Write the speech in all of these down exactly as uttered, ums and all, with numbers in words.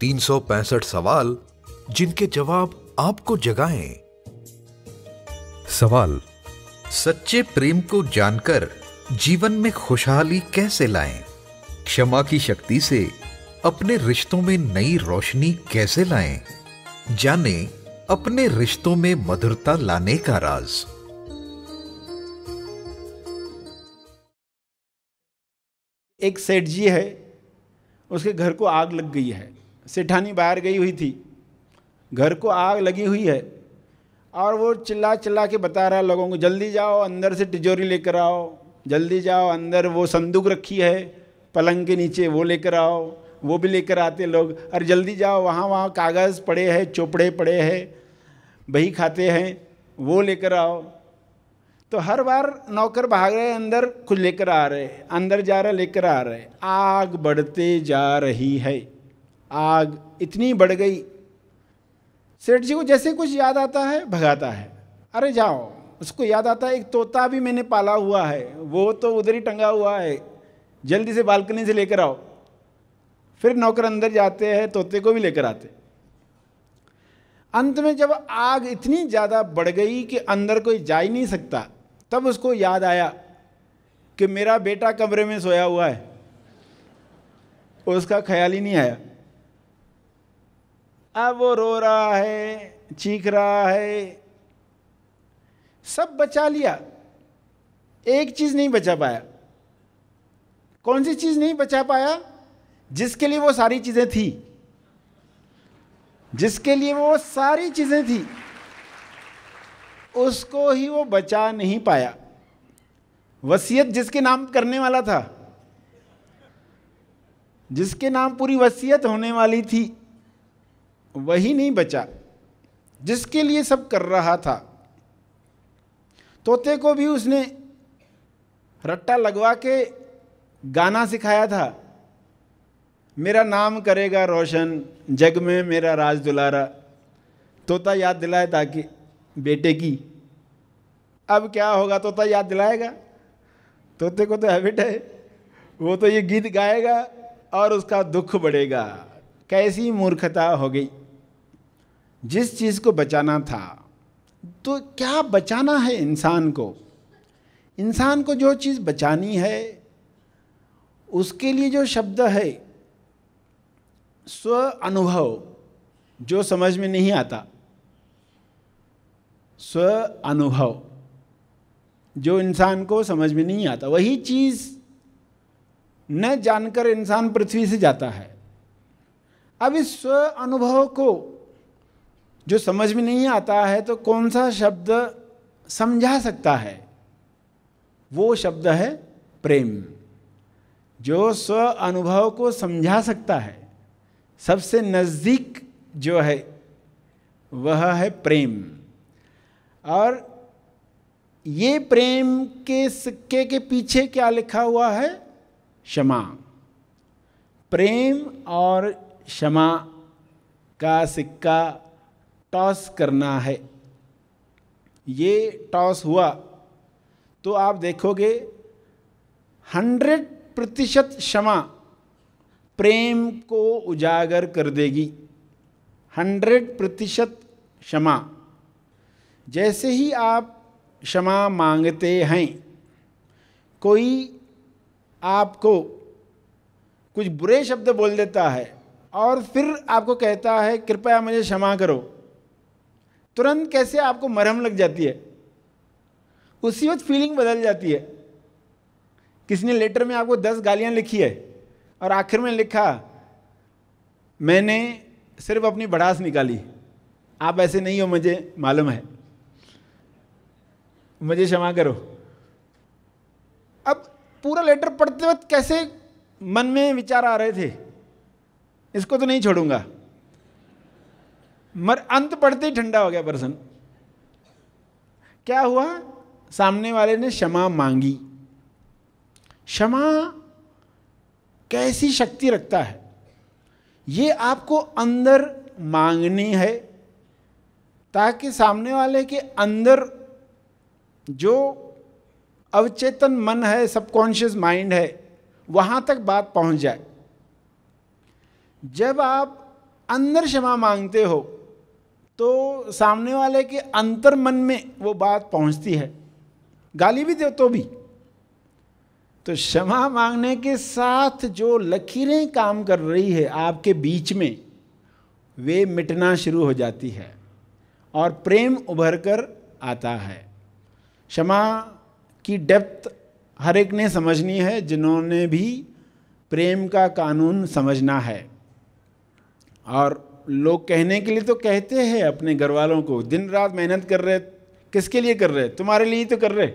तीन सौ पैंसठ सवाल जिनके जवाब आपको जगाएं। सवाल, सच्चे प्रेम को जानकर जीवन में खुशहाली कैसे लाएं? क्षमा की शक्ति से अपने रिश्तों में नई रोशनी कैसे लाएं? जानें अपने रिश्तों में मधुरता लाने का राज। एक सेठ जी है, उसके घर को आग लग गई है। सेठानी बाहर गई हुई थी, घर को आग लगी हुई है और वो चिल्ला चिल्ला के बता रहा है लोगों को, जल्दी जाओ अंदर से तिजोरी लेकर आओ, जल्दी जाओ अंदर वो संदूक रखी है पलंग के नीचे, वो लेकर आओ। वो भी लेकर आते लोग, अरे जल्दी जाओ, वहाँ वहाँ कागज़ पड़े हैं, चोपड़े पड़े हैं, बही खाते हैं, वो लेकर आओ। तो हर बार नौकर भाग रहे अंदर, कुछ लेकर आ रहे, अंदर जा रहे, लेकर आ रहे। आग बढ़ते जा रही है, आग इतनी बढ़ गई। सेठ जी को जैसे कुछ याद आता है भगाता है, अरे जाओ। उसको याद आता है एक तोता भी मैंने पाला हुआ है, वो तो उधर ही टंगा हुआ है, जल्दी से बालकनी से लेकर आओ। फिर नौकर अंदर जाते हैं, तोते को भी लेकर आते। अंत में जब आग इतनी ज़्यादा बढ़ गई कि अंदर कोई जा ही नहीं सकता, तब उसको याद आया कि मेरा बेटा कमरे में सोया हुआ है। उसका ख्याल ही नहीं आया। अब वो रो रहा है, चीख रहा है, सब बचा लिया, एक चीज़ नहीं बचा पाया। कौन सी चीज़ नहीं बचा पाया? जिसके लिए वो सारी चीज़ें थी, जिसके लिए वो सारी चीज़ें थी, उसको ही वो बचा नहीं पाया। वसीयत जिसके नाम करने वाला था, जिसके नाम पूरी वसीयत होने वाली थी, वही नहीं बचा, जिसके लिए सब कर रहा था। तोते को भी उसने रट्टा लगवा के गाना सिखाया था, मेरा नाम करेगा रोशन जग में मेरा राज दुलारा। तोता याद दिलाए ताकि बेटे की, अब क्या होगा? तोता याद दिलाएगा, तोते को तो हैबिट है, वो तो ये गीत गाएगा और उसका दुख बढ़ेगा। कैसी मूर्खता हो गई। जिस चीज़ को बचाना था, तो क्या बचाना है इंसान को? इंसान को जो चीज़ बचानी है, उसके लिए जो शब्द है स्व अनुभव, जो समझ में नहीं आता, स्व अनुभव जो इंसान को समझ में नहीं आता, वही चीज़ न जानकर इंसान पृथ्वी से जाता है। अब इस स्व अनुभव को जो समझ में नहीं आता है, तो कौन सा शब्द समझा सकता है? वो शब्द है प्रेम, जो स्व अनुभव को समझा सकता है। सबसे नज़दीक जो है वह है प्रेम। और ये प्रेम के सिक्के के पीछे क्या लिखा हुआ है? क्षमा। प्रेम और क्षमा का सिक्का टॉस करना है। ये टॉस हुआ तो आप देखोगे हंड्रेड प्रतिशत क्षमा प्रेम को उजागर कर देगी। हंड्रेड प्रतिशत क्षमा। जैसे ही आप क्षमा मांगते हैं, कोई आपको कुछ बुरे शब्द बोल देता है और फिर आपको कहता है कृपया मुझे क्षमा करो, तुरंत कैसे आपको मरहम लग जाती है, उसी वक्त फीलिंग बदल जाती है। किसी ने लेटर में आपको दस गालियां लिखी है और आखिर में लिखा मैंने सिर्फ अपनी भड़ास निकाली, आप ऐसे नहीं हो, मुझे मालूम है, मुझे क्षमा करो। अब पूरा लेटर पढ़ते वक्त कैसे मन में विचार आ रहे थे, इसको तो नहीं छोड़ूंगा, मगर अंत पढ़ते ही ठंडा हो गया पर्सन। क्या हुआ? सामने वाले ने क्षमा मांगी। क्षमा कैसी शक्ति रखता है, ये आपको अंदर मांगनी है, ताकि सामने वाले के अंदर जो अवचेतन मन है, सबकॉन्शियस माइंड है, वहाँ तक बात पहुँच जाए। जब आप अंदर क्षमा मांगते हो तो सामने वाले के अंतर मन में वो बात पहुंचती है, गाली भी दे तो भी। तो क्षमा मांगने के साथ जो लकीरें काम कर रही है आपके बीच में, वे मिटना शुरू हो जाती है और प्रेम उभर कर आता है। क्षमा की डेप्थ हर एक ने समझनी है, जिन्होंने भी प्रेम का कानून समझना है। और लोग कहने के लिए तो कहते हैं अपने घर वालों को, दिन रात मेहनत कर रहे, किसके लिए कर रहे? तुम्हारे लिए तो कर रहे,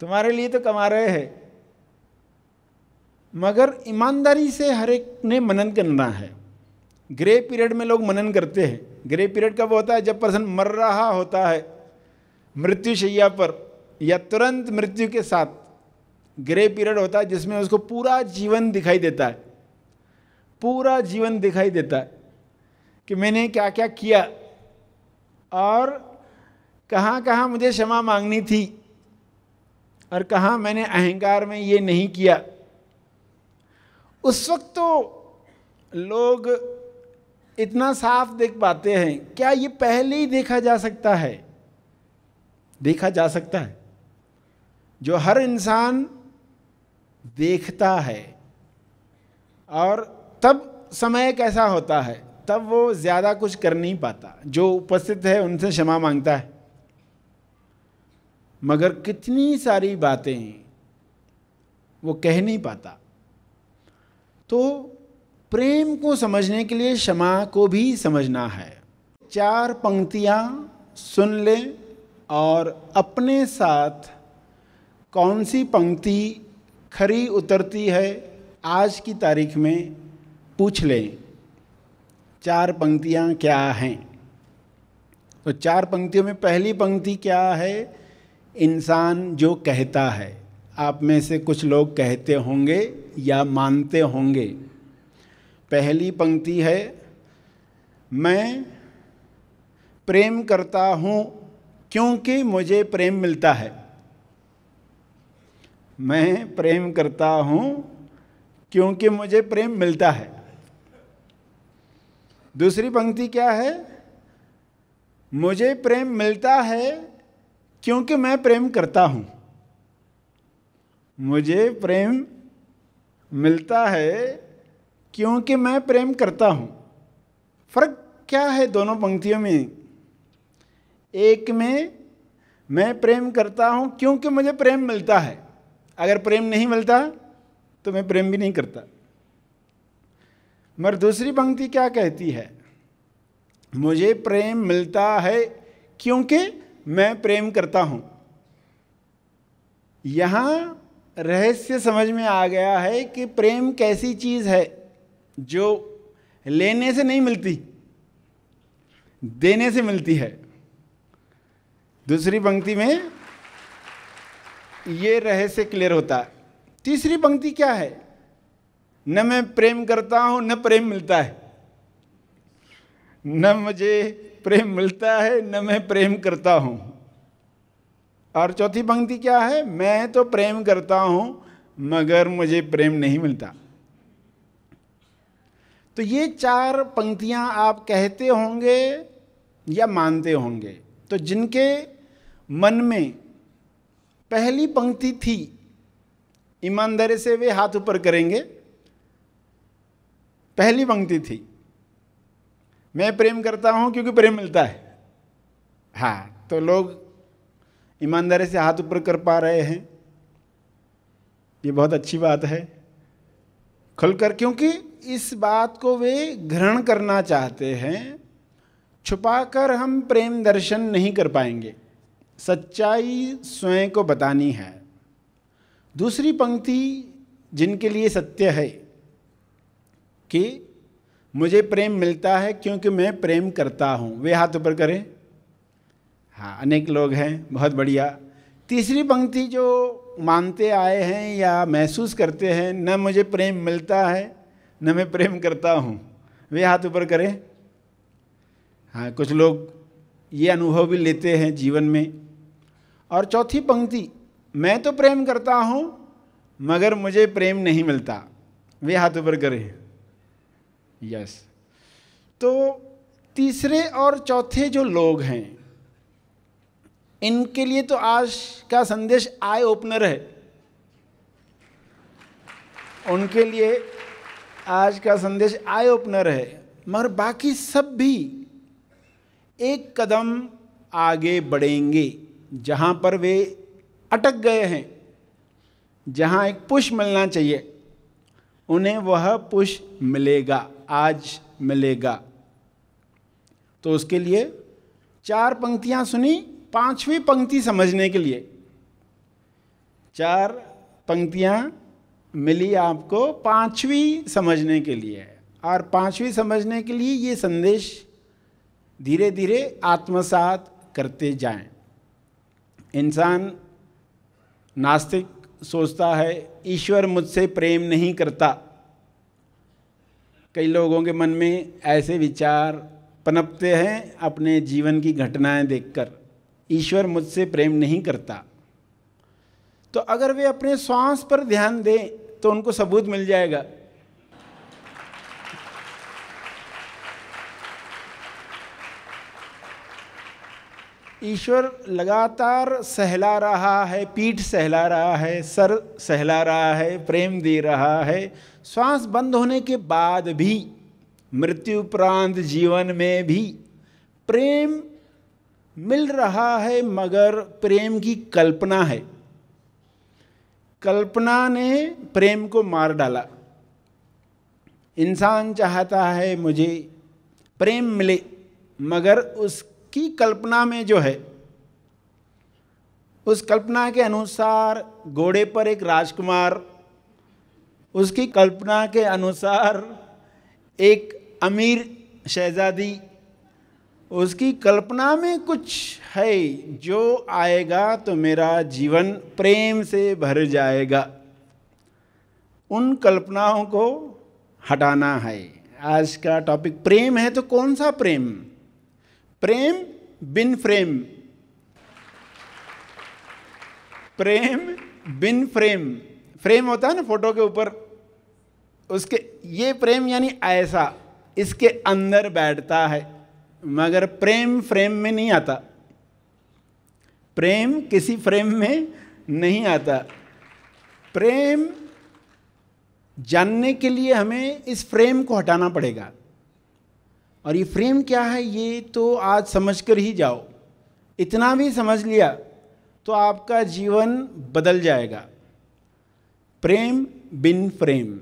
तुम्हारे लिए तो कमा रहे हैं। मगर ईमानदारी से हर एक ने मनन करना है। ग्रे पीरियड में लोग मनन करते हैं। ग्रे पीरियड कब होता है? जब पर्सन मर रहा होता है, मृत्युशैया पर या तुरंत मृत्यु के साथ ग्रे पीरियड होता है, जिसमें उसको पूरा जीवन दिखाई देता है, पूरा जीवन दिखाई देता है कि मैंने क्या क्या किया और कहाँ कहाँ मुझे क्षमा मांगनी थी और कहाँ मैंने अहंकार में ये नहीं किया। उस वक्त तो लोग इतना साफ देख पाते हैं। क्या ये पहले ही देखा जा सकता है? देखा जा सकता है, जो हर इंसान देखता है। और तब समय कैसा होता है? तब वो ज़्यादा कुछ कर नहीं पाता, जो उपस्थित है उनसे क्षमा मांगता है। मगर कितनी सारी बातें वो कह नहीं पाता। तो प्रेम को समझने के लिए क्षमा को भी समझना है। चार पंक्तियाँ सुन ले और अपने साथ कौन सी पंक्ति खरी उतरती है आज की तारीख में पूछ लें। चार पंक्तियाँ क्या हैं? तो चार पंक्तियों में पहली पंक्ति क्या है? इंसान जो कहता है। आप में से कुछ लोग कहते होंगे या मानते होंगे। पहली पंक्ति है, मैं प्रेम करता हूँ क्योंकि मुझे प्रेम मिलता है। मैं प्रेम करता हूँ क्योंकि मुझे प्रेम मिलता है। दूसरी पंक्ति क्या है? मुझे प्रेम मिलता है क्योंकि मैं प्रेम करता हूँ। मुझे प्रेम मिलता है क्योंकि मैं प्रेम करता हूँ। फर्क क्या है दोनों पंक्तियों में? एक में मैं प्रेम करता हूँ क्योंकि मुझे प्रेम मिलता है। अगर प्रेम नहीं मिलता तो मैं प्रेम भी नहीं करता। मगर दूसरी पंक्ति क्या कहती है? मुझे प्रेम मिलता है क्योंकि मैं प्रेम करता हूँ। यहाँ रहस्य समझ में आ गया है कि प्रेम कैसी चीज़ है जो लेने से नहीं मिलती, देने से मिलती है। दूसरी पंक्ति में ये रहस्य क्लियर होता है। तीसरी पंक्ति क्या है? न मैं प्रेम करता हूँ न प्रेम मिलता है। न मुझे प्रेम मिलता है न मैं प्रेम करता हूँ। और चौथी पंक्ति क्या है? मैं तो प्रेम करता हूँ मगर मुझे प्रेम नहीं मिलता। तो ये चार पंक्तियाँ आप कहते होंगे या मानते होंगे। तो जिनके मन में पहली पंक्ति थी, ईमानदारी से वे हाथ ऊपर करेंगे। पहली पंक्ति थी, मैं प्रेम करता हूँ क्योंकि प्रेम मिलता है। हाँ, तो लोग ईमानदारी से हाथ ऊपर कर पा रहे हैं, ये बहुत अच्छी बात है खुलकर, क्योंकि इस बात को वे ग्रहण करना चाहते हैं। छुपाकर हम प्रेम दर्शन नहीं कर पाएंगे, सच्चाई स्वयं को बतानी है। दूसरी पंक्ति जिनके लिए सत्य है कि मुझे प्रेम मिलता है क्योंकि मैं प्रेम करता हूँ, वे हाथ ऊपर करें। हाँ, अनेक लोग हैं, बहुत बढ़िया। तीसरी पंक्ति जो मानते आए हैं या महसूस करते हैं, न मुझे प्रेम मिलता है न मैं प्रेम करता हूँ, वे हाथ ऊपर करें। हाँ, कुछ लोग ये अनुभव भी लेते हैं जीवन में। और चौथी पंक्ति, मैं तो प्रेम करता हूँ मगर मुझे प्रेम नहीं मिलता, वे हाथ ऊपर करें। यस, तो तीसरे और चौथे जो लोग हैं इनके लिए तो आज का संदेश आई ओपनर है। उनके लिए आज का संदेश आई ओपनर है, मगर बाकी सब भी एक कदम आगे बढ़ेंगे। जहाँ पर वे अटक गए हैं, जहाँ एक पुश मिलना चाहिए उन्हें वह पुश मिलेगा, आज मिलेगा। तो उसके लिए चार पंक्तियाँ सुनी, पांचवी पंक्ति समझने के लिए चार पंक्तियाँ मिली आपको पांचवी समझने के लिए, और पांचवी समझने के लिए ये संदेश धीरे धीरे आत्मसात करते जाएं। इंसान नास्तिक सोचता है ईश्वर मुझसे प्रेम नहीं करता। कई लोगों के मन में ऐसे विचार पनपते हैं अपने जीवन की घटनाएं देखकर, ईश्वर मुझसे प्रेम नहीं करता। तो अगर वे अपने श्वास पर ध्यान दें तो उनको सबूत मिल जाएगा। ईश्वर लगातार सहला रहा है, पीठ सहला रहा है, सर सहला रहा है, प्रेम दे रहा है। श्वास बंद होने के बाद भी, मृत्युपरांत जीवन में भी प्रेम मिल रहा है, मगर प्रेम की कल्पना है। कल्पना ने प्रेम को मार डाला। इंसान चाहता है मुझे प्रेम मिले, मगर उस की कल्पना में जो है, उस कल्पना के अनुसार घोड़े पर एक राजकुमार, उसकी कल्पना के अनुसार एक अमीर शहजादी, उसकी कल्पना में कुछ है जो आएगा तो मेरा जीवन प्रेम से भर जाएगा। उन कल्पनाओं को हटाना है। आज का टॉपिक प्रेम है, तो कौन सा प्रेम? प्रेम बिन फ्रेम, प्रेम बिन फ्रेम। फ्रेम होता है ना फोटो के ऊपर, उसके ये प्रेम यानी ऐसा इसके अंदर बैठता है, मगर प्रेम फ्रेम में नहीं आता। प्रेम किसी फ्रेम में नहीं आता। प्रेम जानने के लिए हमें इस फ्रेम को हटाना पड़ेगा। और ये फ्रेम क्या है ये तो आज समझकर ही जाओ। इतना भी समझ लिया तो आपका जीवन बदल जाएगा। प्रेम बिन फ्रेम।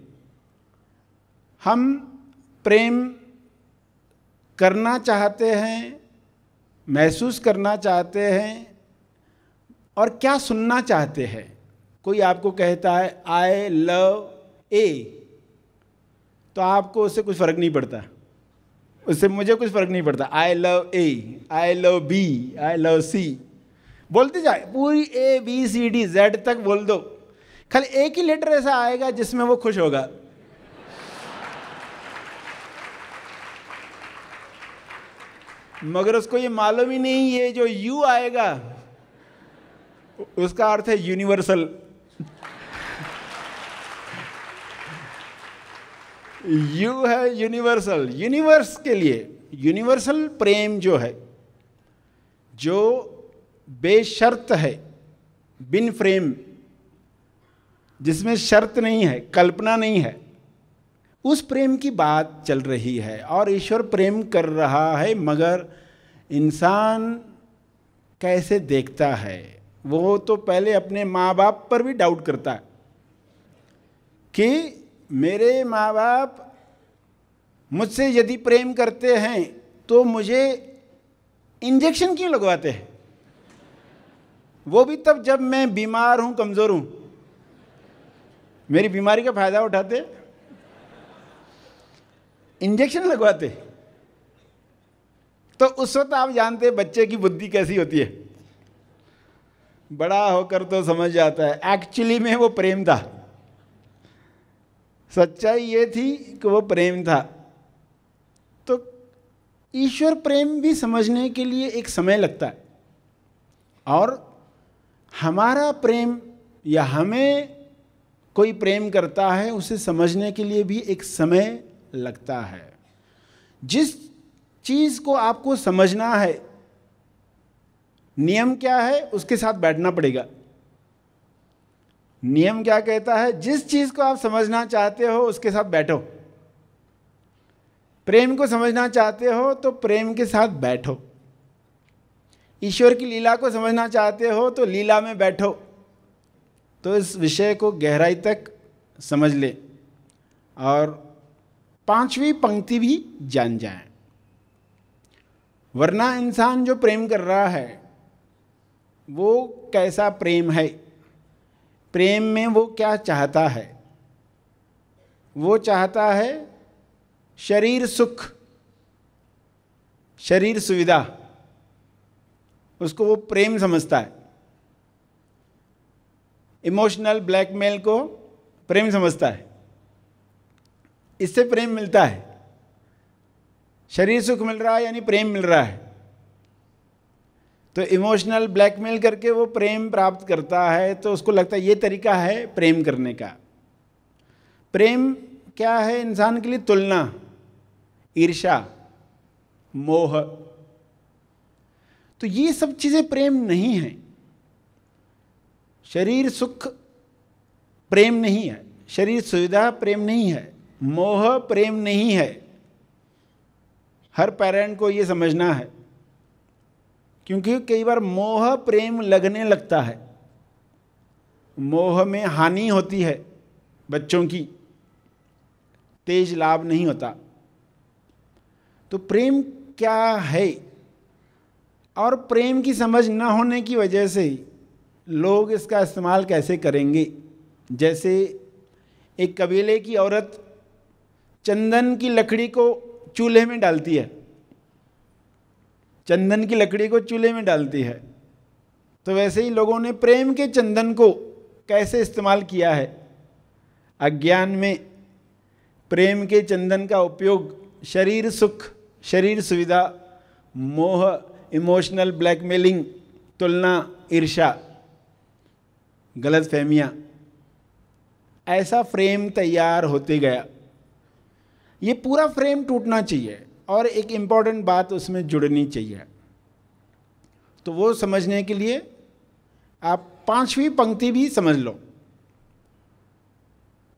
हम प्रेम करना चाहते हैं, महसूस करना चाहते हैं, और क्या सुनना चाहते हैं। कोई आपको कहता है आई लव ए, तो आपको उससे कुछ फ़र्क नहीं पड़ता, उससे मुझे कुछ फ़र्क नहीं पड़ता। I love A, I love B, I love C, बोलते जाए पूरी A B C D Z तक बोल दो, खाली एक ही लेटर ऐसा आएगा जिसमें वो खुश होगा। मगर उसको ये मालूम ही नहीं ये जो यू आएगा उसका अर्थ है यूनिवर्सल। यू है यूनिवर्सल, यूनिवर्स के लिए। यूनिवर्सल प्रेम जो है, जो बेशर्त है, बिन फ्रेम, जिसमें शर्त नहीं है, कल्पना नहीं है, उस प्रेम की बात चल रही है। और ईश्वर प्रेम कर रहा है, मगर इंसान कैसे देखता है? वो तो पहले अपने माँ बाप पर भी डाउट करता है कि मेरे माँ बाप मुझसे यदि प्रेम करते हैं तो मुझे इंजेक्शन क्यों लगवाते हैं? वो भी तब जब मैं बीमार हूँ, कमज़ोर हूँ। मेरी बीमारी का फायदा उठाते, इंजेक्शन लगवाते। तो उस वक्त आप जानते हैं बच्चे की बुद्धि कैसी होती है। बड़ा होकर तो समझ जाता है एक्चुअली में वो प्रेम था, सच्चाई ये थी कि वो प्रेम था। तो ईश्वर प्रेम भी समझने के लिए एक समय लगता है, और हमारा प्रेम या हमें कोई प्रेम करता है उसे समझने के लिए भी एक समय लगता है। जिस चीज़ को आपको समझना है, नियम क्या है, उसके साथ बैठना पड़ेगा। नियम क्या कहता है, जिस चीज़ को आप समझना चाहते हो उसके साथ बैठो। प्रेम को समझना चाहते हो तो प्रेम के साथ बैठो। ईश्वर की लीला को समझना चाहते हो तो लीला में बैठो। तो इस विषय को गहराई तक समझ ले और पांचवी पंक्ति भी जान जाए, वरना इंसान जो प्रेम कर रहा है वो कैसा प्रेम है, प्रेम में वो क्या चाहता है। वो चाहता है शरीर सुख, शरीर सुविधा, उसको वो प्रेम समझता है। इमोशनल ब्लैकमेल को प्रेम समझता है, इससे प्रेम मिलता है। शरीर सुख मिल रहा है यानी प्रेम मिल रहा है, तो इमोशनल ब्लैकमेल करके वो प्रेम प्राप्त करता है। तो उसको लगता है ये तरीका है प्रेम करने का। प्रेम क्या है इंसान के लिए? तुलना, ईर्ष्या, मोह। तो ये सब चीज़ें प्रेम नहीं हैं। शरीर सुख प्रेम नहीं है, शरीर सुविधा प्रेम नहीं है, मोह प्रेम नहीं है। हर पेरेंट को ये समझना है, क्योंकि कई बार मोह प्रेम लगने लगता है। मोह में हानि होती है बच्चों की, तेज लाभ नहीं होता। तो प्रेम क्या है, और प्रेम की समझ ना होने की वजह से लोग इसका इस्तेमाल कैसे करेंगे। जैसे एक कबीले की औरत चंदन की लकड़ी को चूल्हे में डालती है, चंदन की लकड़ी को चूल्हे में डालती है, तो वैसे ही लोगों ने प्रेम के चंदन को कैसे इस्तेमाल किया है। अज्ञान में प्रेम के चंदन का उपयोग शरीर सुख, शरीर सुविधा, मोह, इमोशनल ब्लैकमेलिंग, तुलना, ईर्ष्या, गलतफहमियाँ, ऐसा फ्रेम तैयार होते गया। ये पूरा फ्रेम टूटना चाहिए और एक इम्पॉर्टेंट बात उसमें जुड़नी चाहिए। तो वो समझने के लिए आप पांचवी पंक्ति भी समझ लो।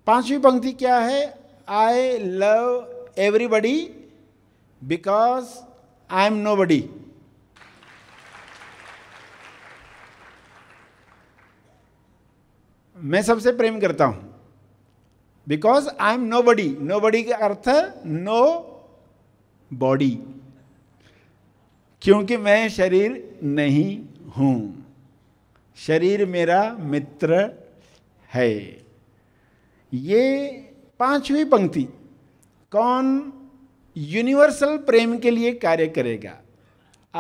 पांचवी पंक्ति क्या है? I love everybody because I am nobody. मैं सबसे प्रेम करता हूँ because I am nobody. Nobody का अर्थ है नो बॉडी, क्योंकि मैं शरीर नहीं हूँ, शरीर मेरा मित्र है। ये पांचवी पंक्ति कौन यूनिवर्सल प्रेम के लिए कार्य करेगा।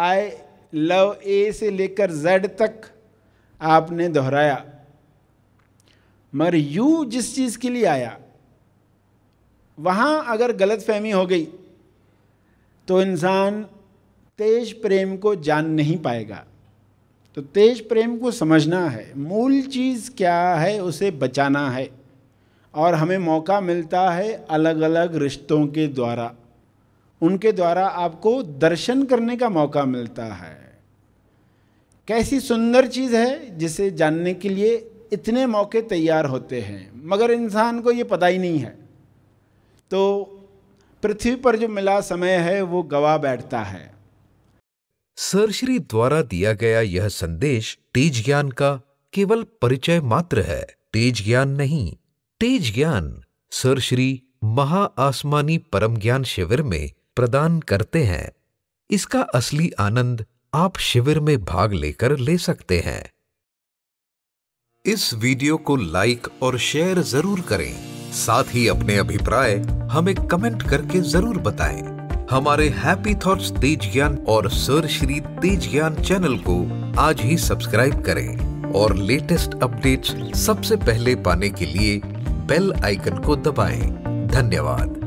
आई लव ए से लेकर जेड तक आपने दोहराया, मगर यू जिस चीज़ के लिए आया वहाँ अगर गलतफहमी हो गई तो इंसान तेज प्रेम को जान नहीं पाएगा। तो तेज प्रेम को समझना है, मूल चीज़ क्या है उसे बचाना है। और हमें मौका मिलता है अलग अलग रिश्तों के द्वारा, उनके द्वारा आपको दर्शन करने का मौका मिलता है। कैसी सुंदर चीज़ है जिसे जानने के लिए इतने मौके तैयार होते हैं, मगर इंसान को ये पता ही नहीं है। तो पृथ्वी पर जो मिला समय है वो गवा बैठता है। सरश्री द्वारा दिया गया यह संदेश तेज ज्ञान का केवल परिचय मात्र है, तेज ज्ञान नहीं। तेज ज्ञान सरश्री महाआसमानी परम ज्ञान शिविर में प्रदान करते हैं। इसका असली आनंद आप शिविर में भाग लेकर ले सकते हैं। इस वीडियो को लाइक और शेयर जरूर करें, साथ ही अपने अभिप्राय हमें कमेंट करके जरूर बताएं। हमारे हैप्पी थॉट्स तेज ज्ञान और सरश्री तेज ज्ञान चैनल को आज ही सब्सक्राइब करें और लेटेस्ट अपडेट्स सबसे पहले पाने के लिए बेल आइकन को दबाएं। धन्यवाद।